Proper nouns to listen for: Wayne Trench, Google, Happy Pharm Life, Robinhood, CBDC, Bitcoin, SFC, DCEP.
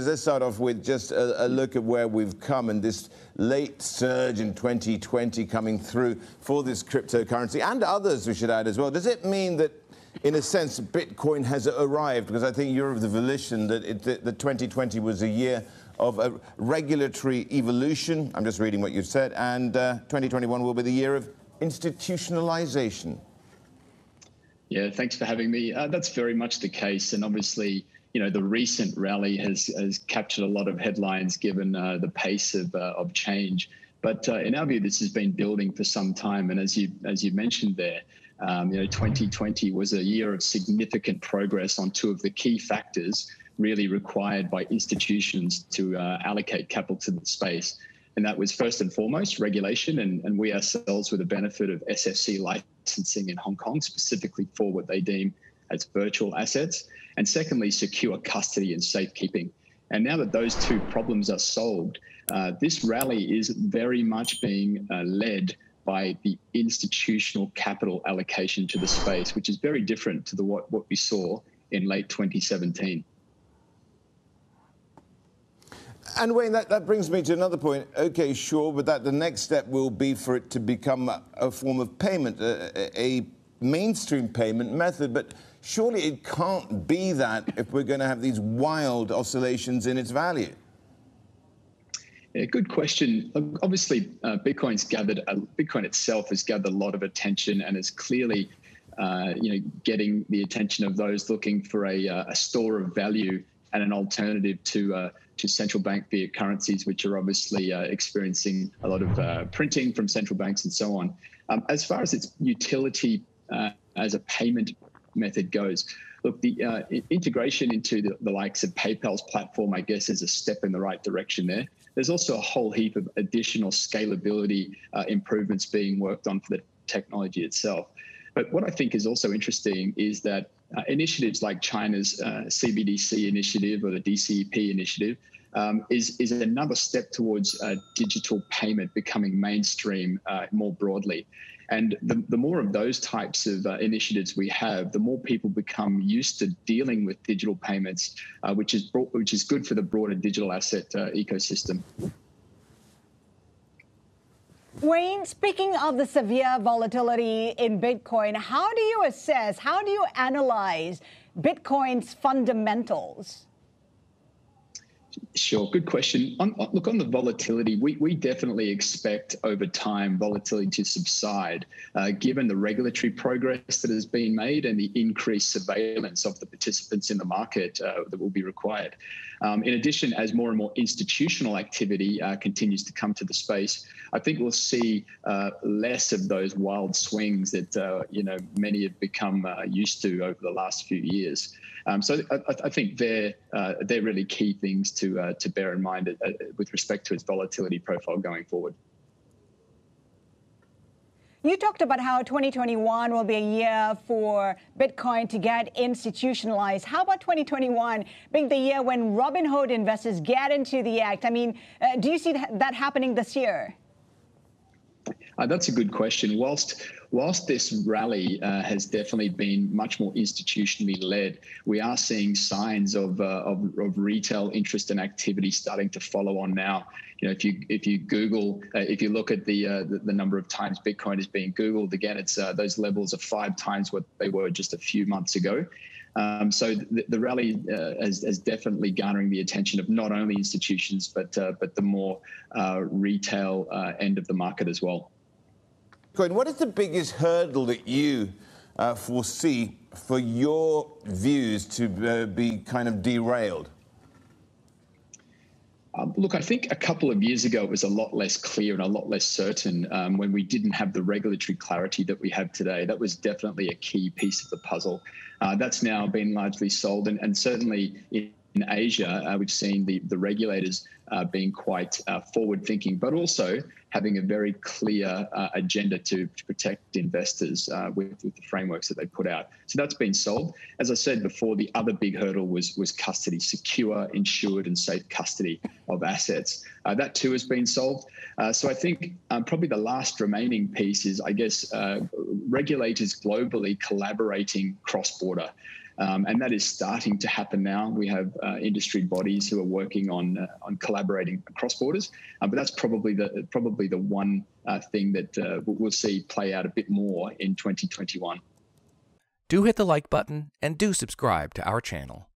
Let's start off with just a look at where we've come and this late surge in 2020 coming through for this cryptocurrency and others, we should add as well. Does it mean that, in a sense, Bitcoin has arrived? Because I think you're of the volition that the 2020 was a year of a regulatory evolution. I'm just reading what you've said. And 2021 will be the year of institutionalization. Yeah, thanks for having me. That's very much the case. And obviously, you know, the recent rally has captured a lot of headlines given the pace of change. But in our view, this has been building for some time. And as you mentioned there, you know, 2020 was a year of significant progress on two of the key factors really required by institutions to allocate capital to the space. And that was first and foremost regulation, and we ourselves were the benefit of SFC licensing in Hong Kong, specifically for what they deem as virtual assets. And secondly, secure custody and safekeeping. And now that those two problems are solved, this rally is very much being led by the institutional capital allocation to the space, which is very different to what we saw in late 2017. And Wayne, that brings me to another point. Okay, sure, but the next step will be for it to become a form of payment, a mainstream payment method. But surely it can't be that if we're going to have these wild oscillations in its value. Yeah, good question. Obviously, Bitcoin itself has gathered a lot of attention and is clearly, you know, getting the attention of those looking for a store of value and an alternative to central bank fiat currencies, which are obviously experiencing a lot of printing from central banks and so on. As far as its utility as a payment method goes, look, the integration into the likes of PayPal's platform, I guess, is a step in the right direction there. There's also a whole heap of additional scalability improvements being worked on for the technology itself. But what I think is also interesting is that initiatives like China's CBDC initiative or the DCEP initiative is another step towards digital payment becoming mainstream more broadly. And the more of those types of initiatives we have, the more people become used to dealing with digital payments, which is good for the broader digital asset ecosystem. Wayne, speaking of the severe volatility in Bitcoin, how do you assess, how do you analyze Bitcoin's fundamentals? Sure, good question. Look, on the volatility, we definitely expect over time volatility to subside, given the regulatory progress that has been made and the increased surveillance of the participants in the market that will be required. In addition, as more and more institutional activity continues to come to the space, I think we'll see less of those wild swings that you know, many have become used to over the last few years. So I think they're really key things to bear in mind with respect to its volatility profile going forward. You talked about how 2021 will be a year for Bitcoin to get institutionalized. How about 2021 being the year when Robinhood investors get into the act? I mean, do you see that happening this year? That's a good question. Whilst this rally has definitely been much more institutionally led, we are seeing signs of retail interest and activity starting to follow on now. You know, if you Google, if you look at the number of times Bitcoin is being Googled, again, it's those levels are 5 times what they were just a few months ago. So the rally is definitely garnering the attention of not only institutions but the more retail end of the market as well. What is the biggest hurdle that you foresee for your views to be kind of derailed? Look, I think a couple of years ago it was a lot less clear and a lot less certain when we didn't have the regulatory clarity that we have today. That was definitely a key piece of the puzzle. That's now been largely solved, and certainly in Asia, we've seen the regulators being quite forward-thinking, but also having a very clear agenda to protect investors with the frameworks that they put out. So that's been solved. As I said before, the other big hurdle was custody, secure, insured, and safe custody of assets. That too has been solved. So I think probably the last remaining piece is, I guess, regulators globally collaborating cross-border. And that is starting to happen now. We have industry bodies who are working on collaborating across borders, but that's probably the one thing that we'll see play out a bit more in 2021. Do hit the like button and do subscribe to our channel.